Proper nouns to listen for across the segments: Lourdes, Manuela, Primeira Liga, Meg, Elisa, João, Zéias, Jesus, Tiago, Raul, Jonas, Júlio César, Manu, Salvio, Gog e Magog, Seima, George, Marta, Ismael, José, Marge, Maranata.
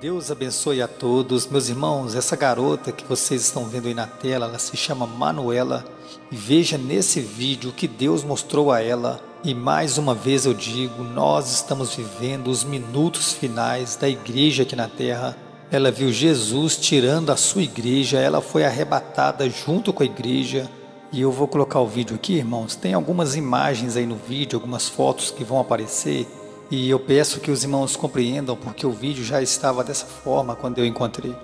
Deus abençoe a todos. Meus irmãos, essa garota que vocês estão vendo aí na tela, ela se chama Manuela. E veja nesse vídeo o que Deus mostrou a ela. E mais uma vez eu digo, nós estamos vivendo os minutos finais da igreja aqui na terra. Ela viu Jesus tirando a sua igreja, ela foi arrebatada junto com a igreja. E eu vou colocar o vídeo aqui, irmãos. Tem algumas imagens aí no vídeo, algumas fotos que vão aparecer. E eu peço que os irmãos compreendam, porque o vídeo já estava dessa forma quando eu encontrei.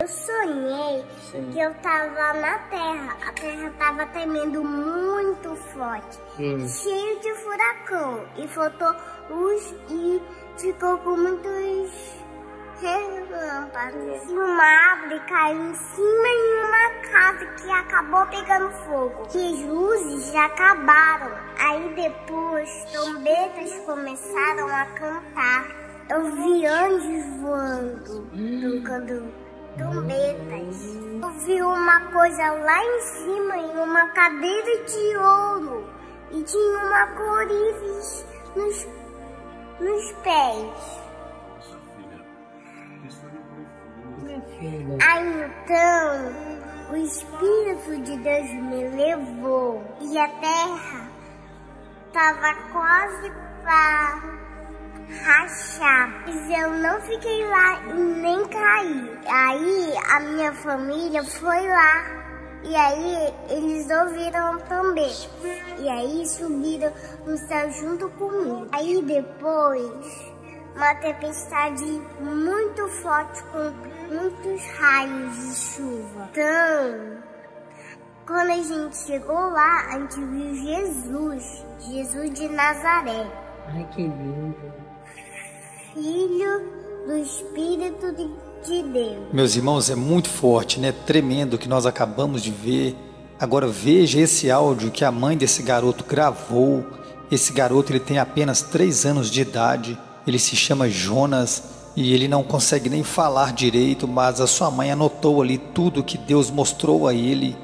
Eu sonhei que eu estava na terra. A terra estava tremendo muito forte, cheio de furacão. E faltou luz e ficou com muitos relâmpagos. Uma árvore caiu em cima de uma casa que acabou pegando fogo. E as luzes já acabaram. Aí depois, trombetas começaram a cantar. Eu vi anjos voando, tocando trombetas. Eu vi uma coisa lá em cima, em uma cadeira de ouro. E tinha uma coríveis nos pés. Aí então, o Espírito de Deus me levou e a terra estava quase para rachar. Mas eu não fiquei lá e nem caí. Aí a minha família foi lá e aí eles ouviram também. E aí subiram no céu junto comigo. Aí depois, uma tempestade muito forte com muitos raios de chuva. Então, quando a gente chegou lá, a gente viu Jesus de Nazaré. Ai, que lindo! Filho do Espírito de Deus. Meus irmãos, é muito forte, né? Tremendo o que nós acabamos de ver. Agora veja esse áudio que a mãe desse garoto gravou. Esse garoto, ele tem apenas 3 anos de idade. Ele se chama Jonas. E ele não consegue nem falar direito, mas a sua mãe anotou ali tudo que Deus mostrou a ele.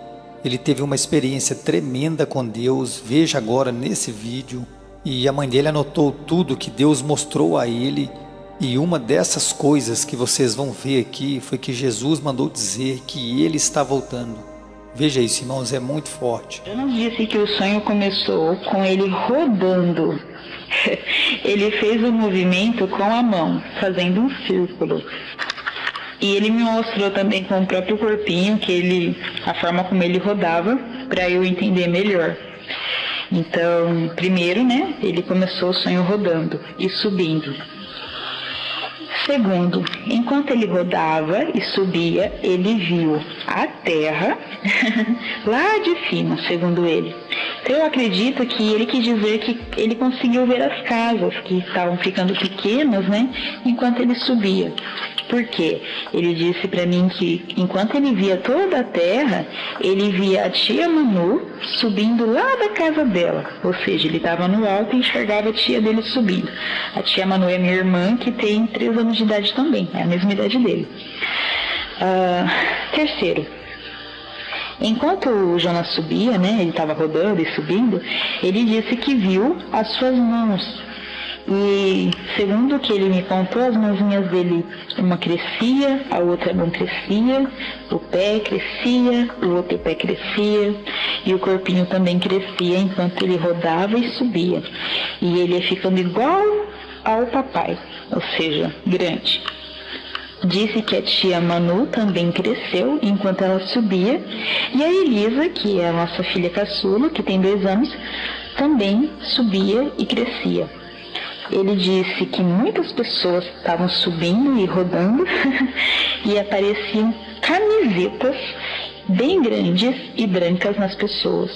Ele teve uma experiência tremenda com Deus, veja agora nesse vídeo. E a mãe dele anotou tudo que Deus mostrou a ele. E uma dessas coisas que vocês vão ver aqui foi que Jesus mandou dizer que ele está voltando. Veja isso, irmãos, é muito forte. Eu não disse que o sonho começou com ele rodando. Ele fez um movimento com a mão, fazendo um círculo. E ele me mostrou também com o próprio corpinho, que ele, a forma como ele rodava, para eu entender melhor. Então, primeiro, né, ele começou o sonho rodando e subindo. Segundo, enquanto ele rodava e subia, ele viu a terra lá de cima, segundo ele. Então, eu acredito que ele quis dizer que ele conseguiu ver as casas que estavam ficando pequenas, né? Enquanto ele subia. Por quê? Ele disse para mim que enquanto ele via toda a terra, ele via a tia Manu subindo lá da casa dela. Ou seja, ele estava no alto e enxergava a tia dele subindo. A tia Manu é minha irmã, que tem 3 anos de idade também, é a mesma idade dele. Terceiro, enquanto o Jonas subia, né, ele estava rodando e subindo, ele disse que viu as suas mãos. E segundo o que ele me contou, as mãozinhas dele, uma crescia, a outra não crescia, o pé crescia, o outro pé crescia, e o corpinho também crescia enquanto ele rodava e subia. E ele ia ficando igual ao papai, ou seja, grande. Disse que a tia Manu também cresceu enquanto ela subia, e a Elisa, que é a nossa filha caçula, que tem 2 anos, também subia e crescia. Ele disse que muitas pessoas estavam subindo e rodando e apareciam camisetas bem grandes e brancas nas pessoas,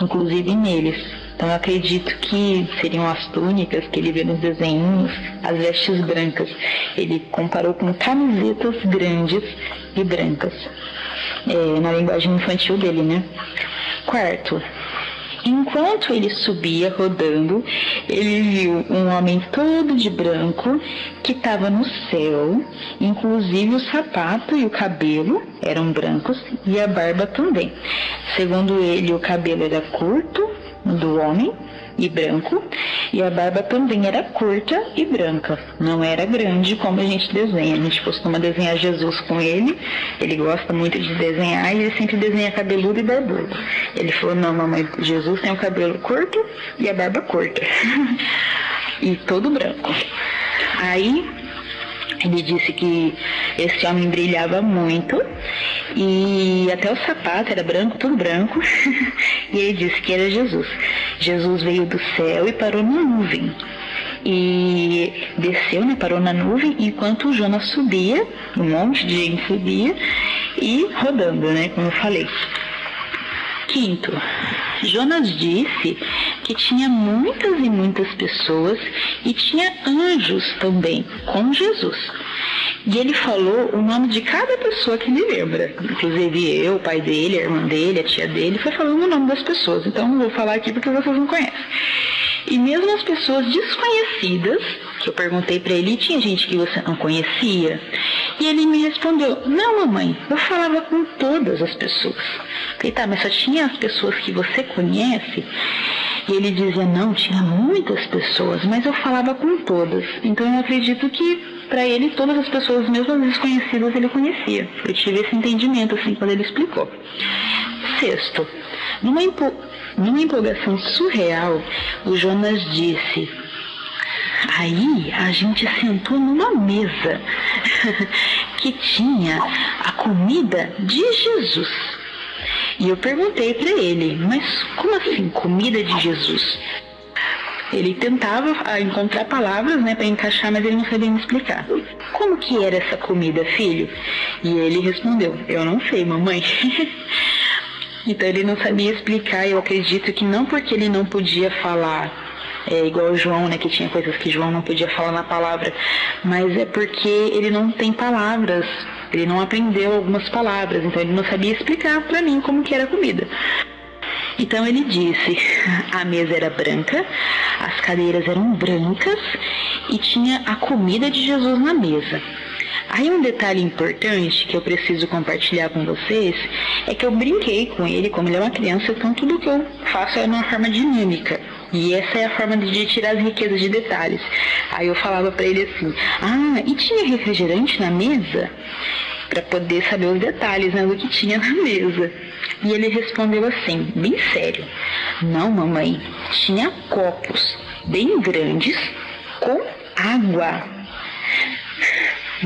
inclusive neles. Então eu acredito que seriam as túnicas que ele vê nos desenhos, as vestes brancas. Ele comparou com camisetas grandes e brancas, na linguagem infantil dele, né? Quarto, enquanto ele subia rodando, ele viu um homem todo de branco que estava no céu, inclusive o sapato e o cabelo eram brancos e a barba também. Segundo ele, o cabelo era curto do homem e branco, e a barba também era curta e branca, não era grande como a gente desenha. A gente costuma desenhar Jesus com ele, ele gosta muito de desenhar e ele sempre desenha cabeludo e barbudo. Ele falou, não mamãe, Jesus tem o cabelo curto e a barba curta e todo branco. Aí ele disse que esse homem brilhava muito e até o sapato era branco, tudo branco. E ele disse que era Jesus. Jesus veio do céu e parou na nuvem. E desceu, né, parou na nuvem, enquanto o Jonas subia, um monte de gente subia, e rodando, né, como eu falei. Quinto, Jonas disse que tinha muitas e muitas pessoas e tinha anjos também com Jesus. E ele falou o nome de cada pessoa que ele lembra. Inclusive eu, o pai dele, a irmã dele, a tia dele, foi falando o nome das pessoas. Então não vou falar aqui porque vocês não conhecem. E mesmo as pessoas desconhecidas, que eu perguntei para ele, tinha gente que você não conhecia? E ele me respondeu, não mamãe, eu falava com todas as pessoas. Eu falei, tá, mas só tinha as pessoas que você conhece? E ele dizia, não, tinha muitas pessoas, mas eu falava com todas. Então eu acredito que, para ele, todas as pessoas, mesmo as desconhecidas, ele conhecia. Eu tive esse entendimento, assim, quando ele explicou. Sexto, numa empolgação surreal, o Jonas disse, aí a gente sentou numa mesa que tinha a comida de Jesus. E eu perguntei para ele, mas como assim, comida de Jesus? Ele tentava encontrar palavras, né, para encaixar, mas ele não sabia me explicar. Como que era essa comida, filho? E ele respondeu, eu não sei, mamãe. Então ele não sabia explicar, eu acredito que não porque ele não podia falar, igual o João, né, que tinha coisas que João não podia falar na palavra, mas é porque ele não tem palavras. Ele não aprendeu algumas palavras, então ele não sabia explicar para mim como que era a comida. Então ele disse, a mesa era branca, as cadeiras eram brancas e tinha a comida de Jesus na mesa. Aí um detalhe importante que eu preciso compartilhar com vocês é que eu brinquei com ele, como ele é uma criança, então tudo que eu faço é numa forma dinâmica. E essa é a forma de tirar as riquezas de detalhes. Aí eu falava pra ele assim, ah, e tinha refrigerante na mesa? Pra poder saber os detalhes, né, do que tinha na mesa. E ele respondeu assim, bem sério, não mamãe, tinha copos bem grandes com água.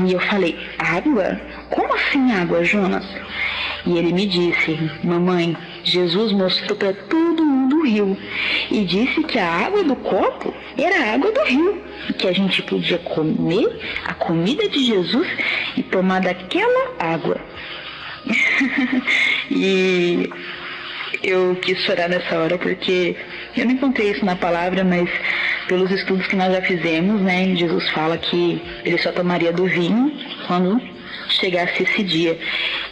E eu falei, água? Como assim água, Jonas? E ele me disse, mamãe, Jesus mostrou pra todo mundo o rio e disse que a água do copo era a água do rio, e que a gente podia comer a comida de Jesus e tomar daquela água. E eu quis chorar nessa hora porque eu não encontrei isso na palavra, mas pelos estudos que nós já fizemos, né, Jesus fala que ele só tomaria do vinho quando chegasse esse dia.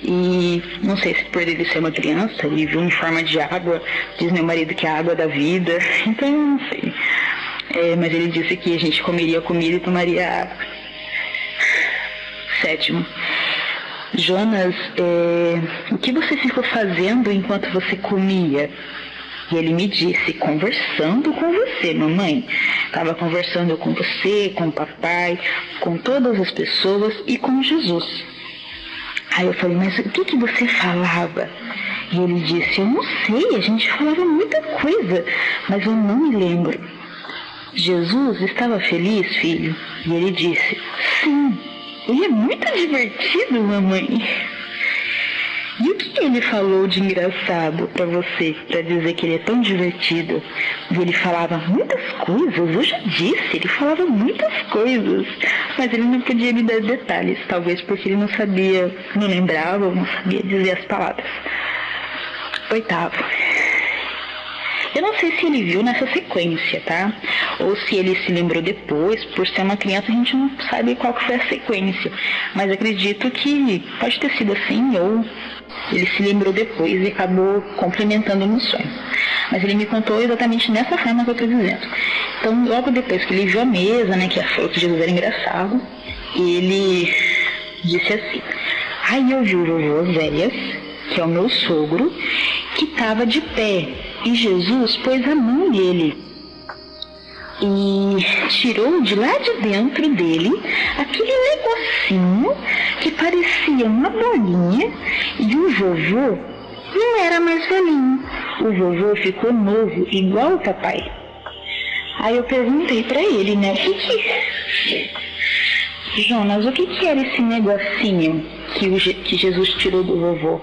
E não sei se por ele ser uma criança, ele viu em forma de água, diz meu marido que é a água da vida, então não sei. Mas ele disse que a gente comeria comida e tomaria água. Sétimo, Jonas, o que você ficou fazendo enquanto você comia? E ele me disse, conversando com você, mamãe. Estava conversando com você, com o papai, com todas as pessoas e com Jesus. Aí eu falei, mas o que você falava? E ele disse, eu não sei, a gente falava muita coisa, mas eu não me lembro. Jesus estava feliz, filho? E ele disse, sim, ele é muito divertido, mamãe. E o que ele falou de engraçado pra você, pra dizer que ele é tão divertido? Ele falava muitas coisas, eu já disse, ele falava muitas coisas, mas ele não podia me dar detalhes, talvez porque ele não sabia, não lembrava, não sabia dizer as palavras. Oitavo, eu não sei se ele viu nessa sequência, tá? Ou se ele se lembrou depois, por ser uma criança a gente não sabe qual que foi a sequência, mas acredito que pode ter sido assim, ou ele se lembrou depois e acabou complementando no sonho. Mas ele me contou exatamente nessa forma que eu estou dizendo. Então, logo depois que ele viu a mesa, né, que falou que Jesus era engraçado, ele disse assim, aí eu vi o José, que é o meu sogro, que estava de pé e Jesus pôs a mão nele e tirou de lá de dentro dele aquele negocinho que parecia uma bolinha, e o vovô não era mais velhinho, o vovô ficou novo, igual o papai. Aí eu perguntei pra ele, né, Jonas, o que que era esse negocinho que Jesus tirou do vovô?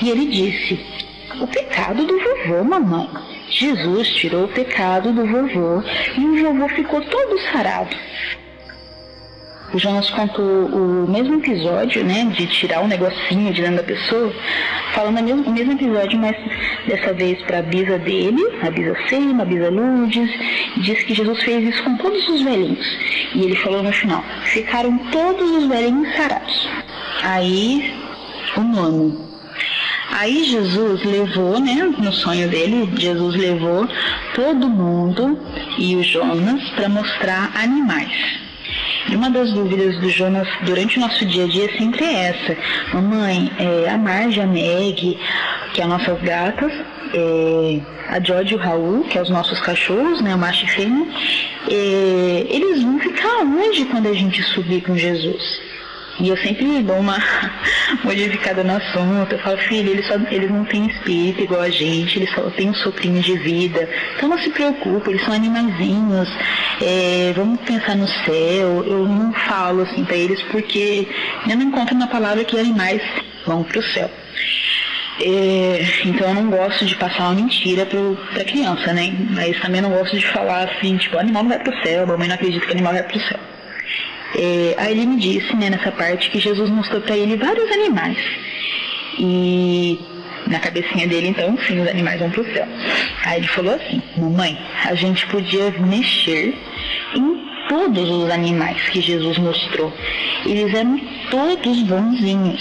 E ele disse, o pecado do vovô, mamãe. Jesus tirou o pecado do vovô e o vovô ficou todo sarado. O Jonas contou o mesmo episódio, né, de tirar um negocinho de dentro da pessoa, falando o mesmo episódio, mas dessa vez para a bisa dele, a bisa Seima, a bisa Lourdes, diz que Jesus fez isso com todos os velhinhos. E ele falou no final, ficaram todos os velhinhos sarados. Aí, o Manu. Aí Jesus levou, né, no sonho dele, Jesus levou todo mundo e o Jonas para mostrar animais. E uma das dúvidas do Jonas durante o nosso dia a dia sempre é essa. Mamãe, a Marge, a Meg, que é as nossas gatas, a George e o Raul, que é os nossos cachorros, né, o macho e fêmea, eles vão ficar onde quando a gente subir com Jesus? E eu sempre dou uma modificada no assunto. Eu falo, filho, eles não têm espírito igual a gente, eles só têm um soprinho de vida. Então não se preocupe, eles são animaizinhos. Vamos pensar no céu. Eu não falo assim pra eles porque eu não encontro na palavra que animais vão pro céu. Então eu não gosto de passar uma mentira pra criança, né? Mas também não gosto de falar assim, tipo, animal não vai pro céu, mamãe não acredita que animal vai pro céu. Aí ele me disse, né, nessa parte, que Jesus mostrou para ele vários animais. E na cabecinha dele, então, sim, os animais vão pro céu. Aí ele falou assim, mamãe, a gente podia mexer em todos os animais que Jesus mostrou. Eles eram todos bonzinhos.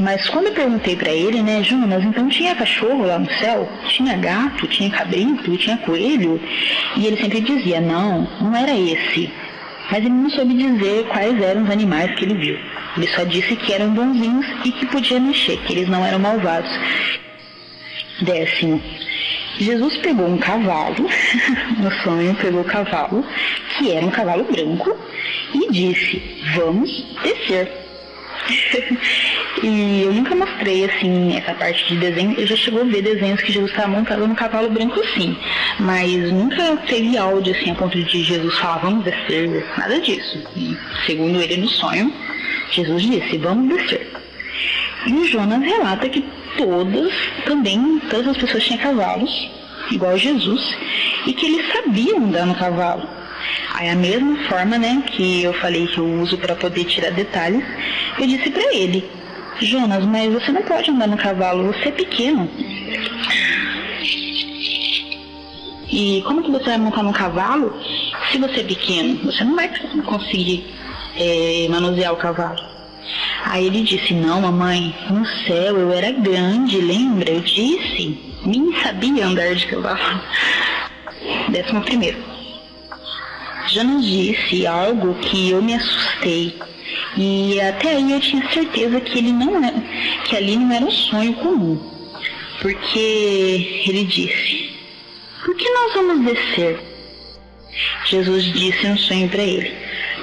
Mas quando eu perguntei para ele, né, Jonas, então tinha cachorro lá no céu? Tinha gato, tinha cabrito, tinha coelho? E ele sempre dizia, não era esse. Mas ele não soube dizer quais eram os animais que ele viu. Ele só disse que eram bonzinhos e que podia mexer, que eles não eram malvados. 10º. Jesus pegou um cavalo, no sonho pegou o cavalo, que era um cavalo branco, e disse, vamos descer. E eu nunca mostrei, assim, essa parte de desenho. Eu já chegou a ver desenhos que Jesus estava montado no cavalo branco, sim. Mas nunca teve áudio, assim, a ponto de Jesus falar, vamos descer, nada disso. E, segundo ele, no sonho, Jesus disse, vamos descer. E o Jonas relata que todas as pessoas tinham cavalos, igual Jesus, e que eles sabiam andar no cavalo. Aí a mesma forma, né, que eu falei que eu uso para poder tirar detalhes, eu disse para ele, Jonas, mas você não pode andar no cavalo, você é pequeno. E como que você vai montar num cavalo se você é pequeno? Você não vai conseguir manusear o cavalo. Aí ele disse, não, mamãe, no céu eu era grande, lembra? Eu disse, nem sabia andar de cavalo. 11º. Jonas disse algo que eu me assustei. E até aí eu tinha certeza que ali não era um sonho comum. Porque ele disse, por que nós vamos descer? Jesus disse um sonho para ele,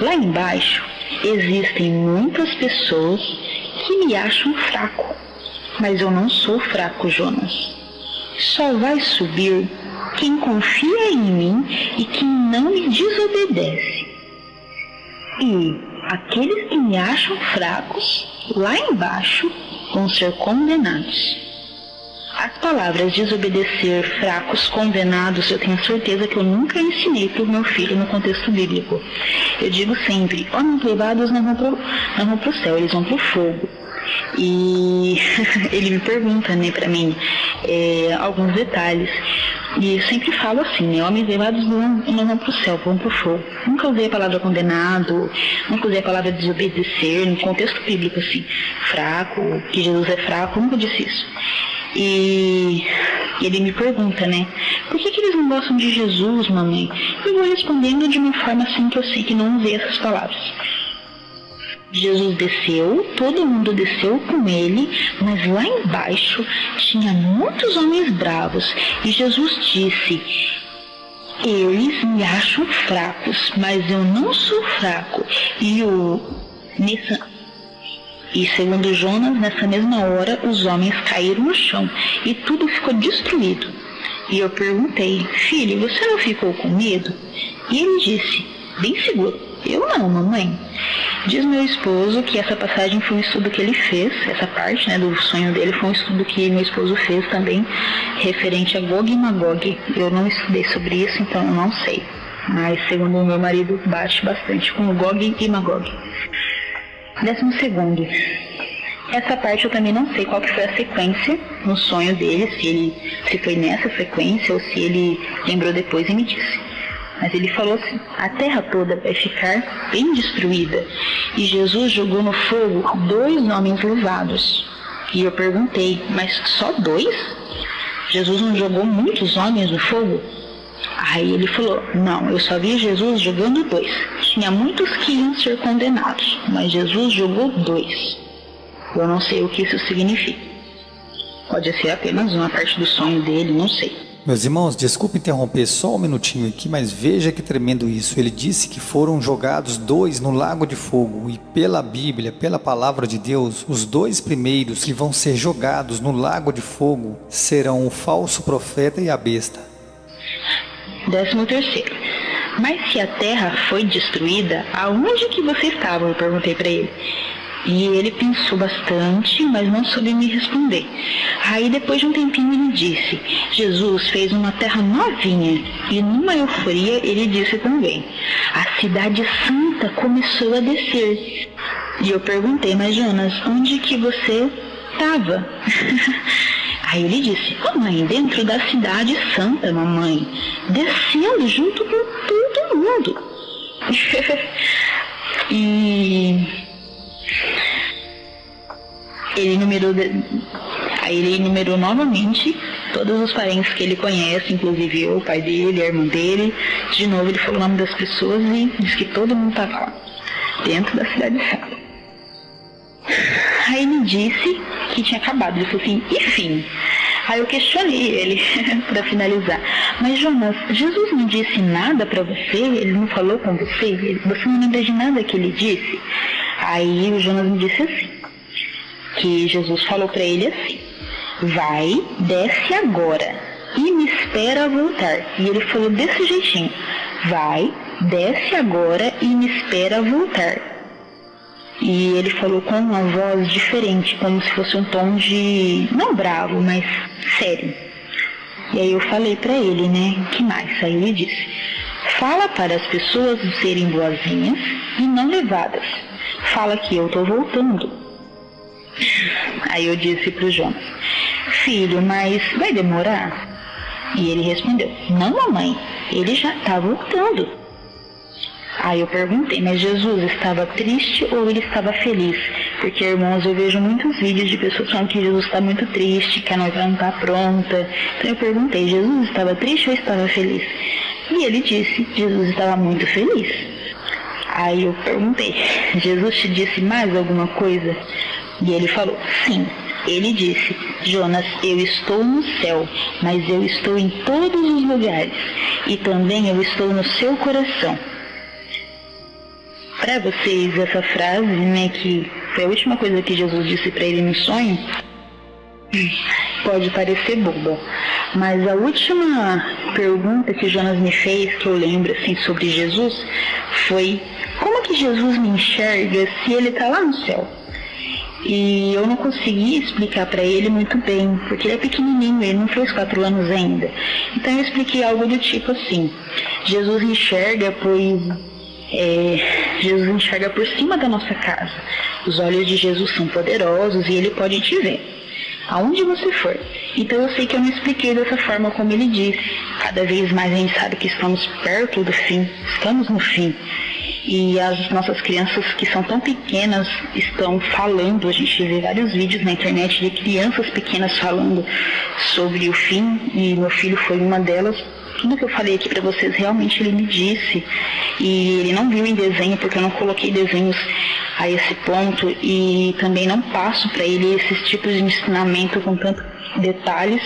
lá embaixo existem muitas pessoas que me acham fraco, mas eu não sou fraco, Jonas. Só vai subir quem confia em mim e quem não me desobedece. E aqueles que me acham fracos, lá embaixo, vão ser condenados. As palavras desobedecer, fracos, condenados, eu tenho certeza que eu nunca ensinei para o meu filho no contexto bíblico. Eu digo sempre, homens levados não vão para o céu, eles vão para o fogo. E ele me pergunta, né, para mim, alguns detalhes. E eu sempre falo assim, né, homens levados não vão para o céu, vão para o fogo. Nunca usei a palavra condenado, nunca usei a palavra desobedecer no contexto bíblico, assim, fraco, que Jesus é fraco, nunca disse isso. E ele me pergunta, né, por que eles não gostam de Jesus, mamãe? Eu vou respondendo de uma forma assim que eu sei que não usei essas palavras. Jesus desceu, todo mundo desceu com ele, mas lá embaixo tinha muitos homens bravos, e Jesus disse: eles me acham fracos, mas eu não sou fraco. E segundo Jonas, nessa mesma hora, os homens caíram no chão e tudo ficou destruído. E eu perguntei: filho, você não ficou com medo? E ele disse, bem seguro: eu não, mamãe. Diz meu esposo que essa passagem foi um estudo que ele fez, essa parte, né, do sonho dele foi um estudo que meu esposo fez também, referente a Gog e Magog. Eu não estudei sobre isso, então eu não sei. Mas segundo o meu marido, bate bastante com o Gog e Magog. 12º. Essa parte eu também não sei qual que foi a sequência no sonho dele, se foi nessa sequência ou se ele lembrou depois e me disse. Mas ele falou assim: a terra toda vai ficar bem destruída. E Jesus jogou no fogo 2 homens levados. E eu perguntei: mas só 2? Jesus não jogou muitos homens no fogo? Aí ele falou: não, eu só vi Jesus jogando 2. Tinha muitos que iam ser condenados, mas Jesus jogou 2. Eu não sei o que isso significa. Pode ser apenas uma parte do sonho dele, não sei. Meus irmãos, desculpe interromper só um minutinho aqui, mas veja que tremendo isso. Ele disse que foram jogados 2 no lago de fogo, e pela Bíblia, pela palavra de Deus, os 2 primeiros que vão ser jogados no lago de fogo serão o falso profeta e a besta. 13º. Mas se a terra foi destruída, aonde que você estava? Eu perguntei para ele. E ele pensou bastante, mas não soube me responder. Aí depois de um tempinho ele disse: Jesus fez uma terra novinha. E numa euforia ele disse também: a cidade santa começou a descer. E eu perguntei: mas Jonas, onde que você estava? Aí ele disse: mamãe, dentro da cidade santa, mamãe, descendo junto com todo mundo. Ele enumerou novamente todos os parentes que ele conhece, inclusive eu, o pai dele, a irmã dele. De novo ele falou o nome das pessoas e disse que todo mundo estava lá, dentro da cidade santa. Aí ele disse que tinha acabado. Ele falou assim: enfim. Aí eu questionei ele para finalizar: mas Jonas, Jesus não disse nada para você? Ele não falou com você? Você não lembra de nada que ele disse? Aí o Jonas me disse assim, que Jesus falou para ele assim: vai, desce agora e me espera voltar. E ele falou desse jeitinho: vai, desce agora e me espera voltar. E ele falou com uma voz diferente, como se fosse um tom de, não bravo, mas sério. E aí eu falei para ele, né, que mais? Aí ele disse: fala para as pessoas serem boazinhas e não levadas. Fala que eu tô voltando. Aí eu disse para o Jonas: filho, mas vai demorar? E ele respondeu: não, mamãe, ele já está voltando. Aí eu perguntei: mas Jesus estava triste ou ele estava feliz? Porque, irmãos, eu vejo muitos vídeos de pessoas falando que Jesus está muito triste, que a noiva não está pronta. Então eu perguntei: Jesus estava triste ou estava feliz? E ele disse: Jesus estava muito feliz. Aí eu perguntei: Jesus te disse mais alguma coisa? E ele falou: sim. Ele disse: Jonas, eu estou no céu, mas eu estou em todos os lugares, e também eu estou no seu coração. Para vocês, essa frase, né, que foi a última coisa que Jesus disse para ele no sonho, pode parecer boba, mas a última pergunta que Jonas me fez, que eu lembro assim sobre Jesus, foi: como que Jesus me enxerga se ele está lá no céu? E eu não consegui explicar para ele muito bem, porque ele é pequenininho, ele não fez 4 anos ainda. Então eu expliquei algo do tipo assim: Jesus enxerga, Jesus enxerga por cima da nossa casa. Os olhos de Jesus são poderosos e ele pode te ver, aonde você for. Então eu sei que eu não expliquei dessa forma como ele disse. Cada vez mais a gente sabe que estamos perto do fim, estamos no fim. E as nossas crianças que são tão pequenas estão falando, a gente vê vários vídeos na internet de crianças pequenas falando sobre o fim, e meu filho foi uma delas. tudo que eu falei aqui pra vocês, realmente ele me disse. E ele não viu em desenho, porque eu não coloquei desenhos a esse ponto. E também não passo pra ele esses tipos de ensinamento com tantos detalhes.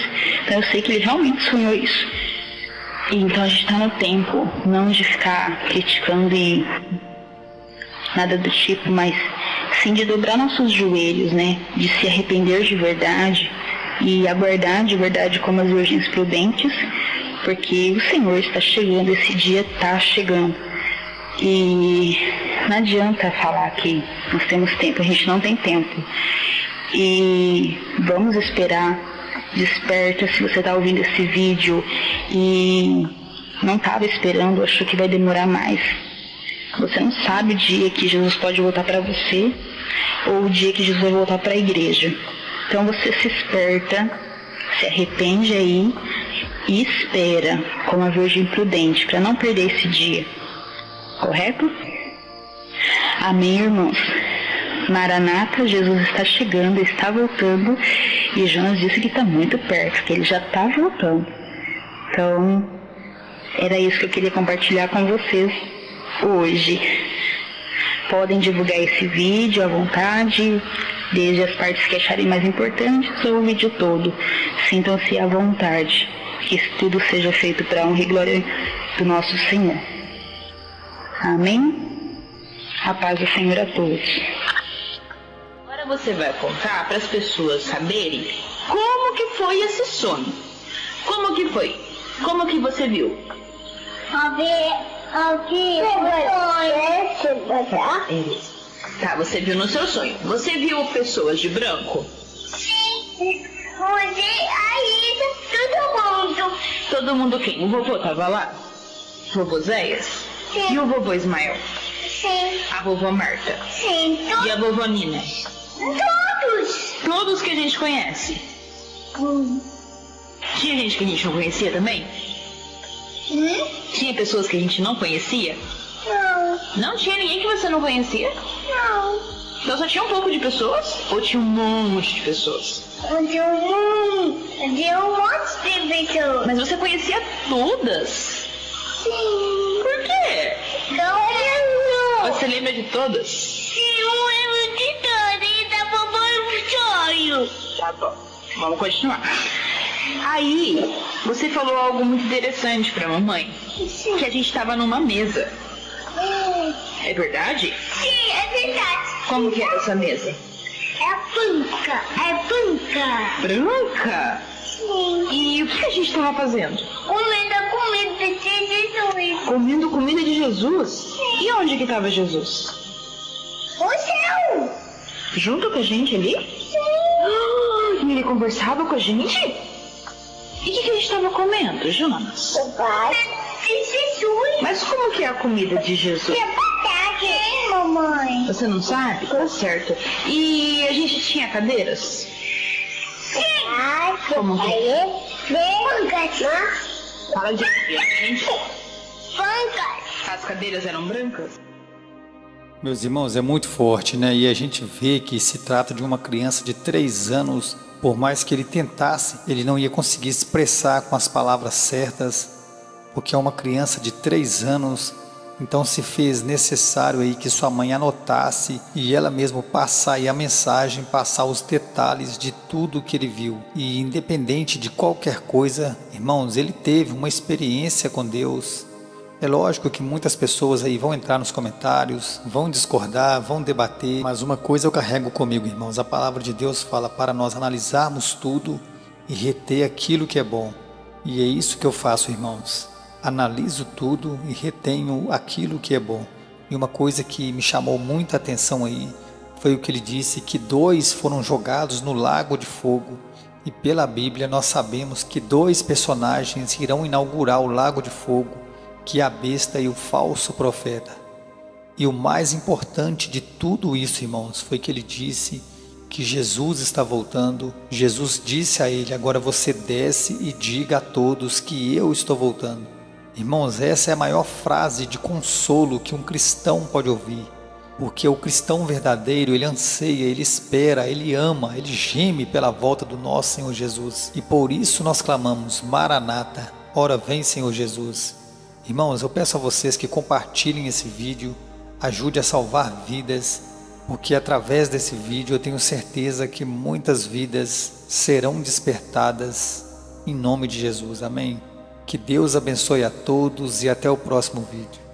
Então eu sei que ele realmente sonhou isso. E então a gente tá no tempo, não de ficar criticando e nada do tipo, mas sim de dobrar nossos joelhos, né? De se arrepender de verdade e aguardar de verdade como as virgens prudentes, porque o Senhor está chegando, esse dia está chegando. E não adianta falar que nós temos tempo, a gente não tem tempo. E vamos esperar. Desperta se você está ouvindo esse vídeo e não estava esperando, achou que vai demorar mais. Você não sabe o dia que Jesus pode voltar para você ou o dia que Jesus vai voltar para a igreja. Então você se esperta, se arrepende aí e espera como a virgem prudente para não perder esse dia. Correto? Amém, irmãos? Maranata, Jesus está chegando, está voltando, e Jonas disse que está muito perto, que ele já está voltando. Então, era isso que eu queria compartilhar com vocês hoje. Podem divulgar esse vídeo à vontade, desde as partes que acharem mais importantes ou o vídeo todo. Sintam-se à vontade. Que isso tudo seja feito para a honra e glória do nosso Senhor. Amém? A paz do Senhor a todos. Agora você vai contar para as pessoas saberem como que foi esse sonho. Como que foi? Como que você viu? Eu vi. Tá, você viu no seu sonho. Você viu pessoas de branco? Sim. Hoje, a Elisa, todo mundo. Todo mundo quem? O vovô tava lá? O vovô Zéias? Sim. E o vovô Ismael? Sim. A vovó Marta? Sim. E a vovó Nina? Todos. Todos que a gente conhece? Tinha gente que a gente não conhecia também? Tinha pessoas que a gente não conhecia? Não. Não tinha ninguém que você não conhecia? Não. Então só tinha um pouco de pessoas? Ou tinha um monte de pessoas? Eu tinha um monte de pessoas. Mas você conhecia todas? Sim. Por quê? Não lembro. Você lembra de todas? Sim, eu lembro de todas. E da vovó no sonho. Tá bom. Vamos continuar. Aí, você falou algo muito interessante pra mamãe. Sim. Que a gente tava numa mesa. É verdade? Sim, é verdade. Como que era essa mesa? É branca. Branca? Sim. E o que a gente estava fazendo? Comendo comida de Jesus? Sim. E onde que estava Jesus? No céu. Junto com a gente ali? Sim. E ele conversava com a gente? E o que a gente estava comendo, Jonas? Jesus. Mas como que é a comida de Jesus? É batata, hein, mamãe? Você não sabe? Tá certo. E a gente tinha cadeiras? Sim. Como que é? Brancas. Fala de gente. Brancas. As cadeiras eram brancas? Meus irmãos, é muito forte, né? E a gente vê que se trata de uma criança de 3 anos. Por mais que ele tentasse, ele não ia conseguir expressar com as palavras certas, porque é uma criança de 3 anos, então se fez necessário aí que sua mãe anotasse e ela mesma passar aí a mensagem, passar os detalhes de tudo que ele viu. E independente de qualquer coisa, irmãos, ele teve uma experiência com Deus. É lógico que muitas pessoas aí vão entrar nos comentários, vão discordar, vão debater, mas uma coisa eu carrego comigo, irmãos, a palavra de Deus fala para nós analisarmos tudo e reter aquilo que é bom. E é isso que eu faço, irmãos. Analiso tudo e retenho aquilo que é bom. E uma coisa que me chamou muita atenção aí foi o que ele disse, que 2 foram jogados no lago de fogo. E pela Bíblia nós sabemos que 2 personagens irão inaugurar o lago de fogo, que é a besta e o falso profeta. E o mais importante de tudo isso, irmãos, foi que ele disse que Jesus está voltando. Jesus disse a ele, agora você desce e diga a todos que eu estou voltando. Irmãos, essa é a maior frase de consolo que um cristão pode ouvir, porque o cristão verdadeiro, ele anseia, ele espera, ele ama, ele geme pela volta do nosso Senhor Jesus. E por isso nós clamamos, Maranata, Ora vem, Senhor Jesus. Irmãos, eu peço a vocês que compartilhem esse vídeo, ajude a salvar vidas, porque através desse vídeo eu tenho certeza que muitas vidas serão despertadas em nome de Jesus. Amém? Que Deus abençoe a todos e até o próximo vídeo.